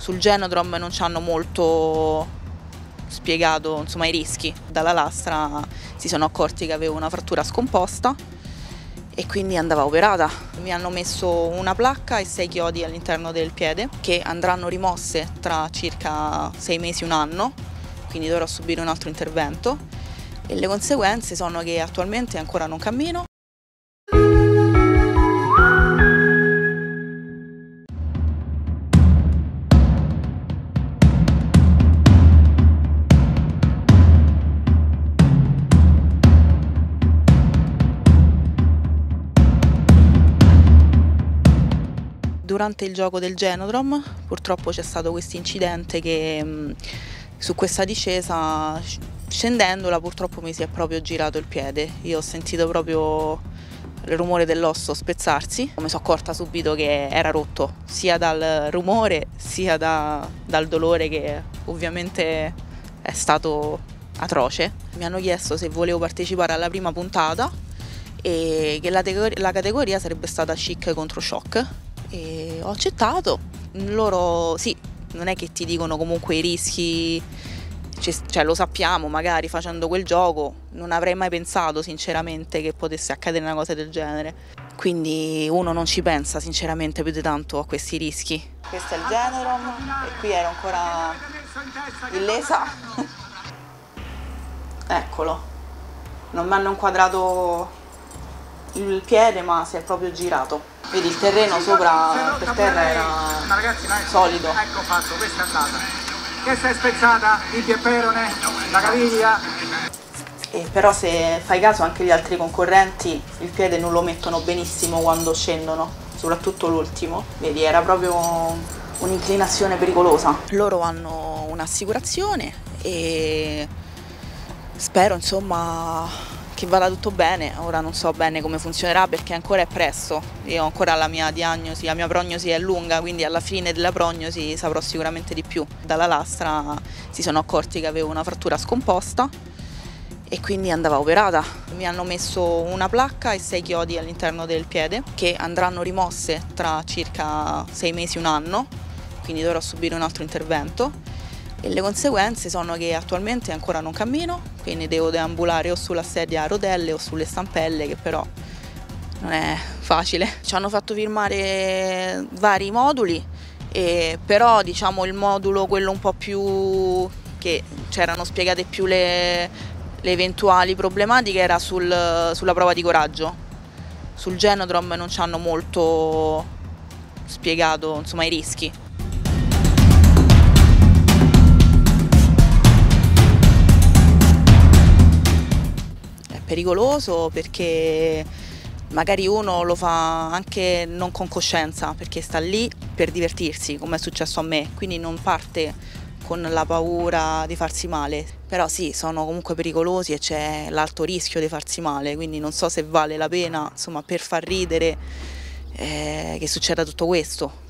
sul Genodrome non ci hanno molto spiegato, insomma, i rischi. Dalla lastra si sono accorti che avevo una frattura scomposta e quindi andava operata. Mi hanno messo una placca e 6 chiodi all'interno del piede che andranno rimosse tra circa 6 mesi, un anno, quindi dovrò subire un altro intervento e le conseguenze sono che attualmente ancora non cammino. Durante il gioco del Genodrome purtroppo c'è stato questo incidente che su questa discesa, scendendola, purtroppo mi si è proprio girato il piede. Io ho sentito proprio il rumore dell'osso spezzarsi. Mi sono accorta subito che era rotto, sia dal rumore sia dal dolore, che ovviamente è stato atroce. Mi hanno chiesto se volevo partecipare alla prima puntata e che la categoria sarebbe stata Chic contro Shock. E ho accettato. Loro sì, non è che ti dicono comunque i rischi, cioè lo sappiamo, magari facendo quel gioco non avrei mai pensato sinceramente che potesse accadere una cosa del genere, quindi uno non ci pensa sinceramente più di tanto a questi rischi. Questo è il Genodrome e qui ero ancora illesa. Eccolo, non mi hanno inquadrato il piede ma si è proprio girato. Vedi, il terreno sopra per terra era solido. Ecco fatto, questa è andata. Questa è spezzata, il peperone, la caviglia. E però se fai caso anche gli altri concorrenti il piede non lo mettono benissimo quando scendono, soprattutto l'ultimo. Vedi, era proprio un'inclinazione pericolosa. Loro hanno un'assicurazione e spero, insomma, che vada tutto bene. Ora non so bene come funzionerà perché ancora è presto, io ho ancora la mia diagnosi, la mia prognosi è lunga, quindi alla fine della prognosi saprò sicuramente di più. Dalla lastra si sono accorti che avevo una frattura scomposta e quindi andava operata. Mi hanno messo una placca e 6 chiodi all'interno del piede che andranno rimosse tra circa 6 mesi, un anno, quindi dovrò subire un altro intervento. E le conseguenze sono che attualmente ancora non cammino, quindi devo deambulare o sulla sedia a rotelle o sulle stampelle, che però non è facile. Ci hanno fatto firmare vari moduli, però diciamo il modulo quello un po' più che c'erano spiegate più le eventuali problematiche era sulla prova di coraggio. Sul Genodrome non ci hanno molto spiegato, insomma, i rischi. Pericoloso perché magari uno lo fa anche non con coscienza, perché sta lì per divertirsi, come è successo a me, quindi non parte con la paura di farsi male. Però sì, sono comunque pericolosi e c'è l'alto rischio di farsi male, quindi non so se vale la pena, insomma, per far ridere che succeda tutto questo.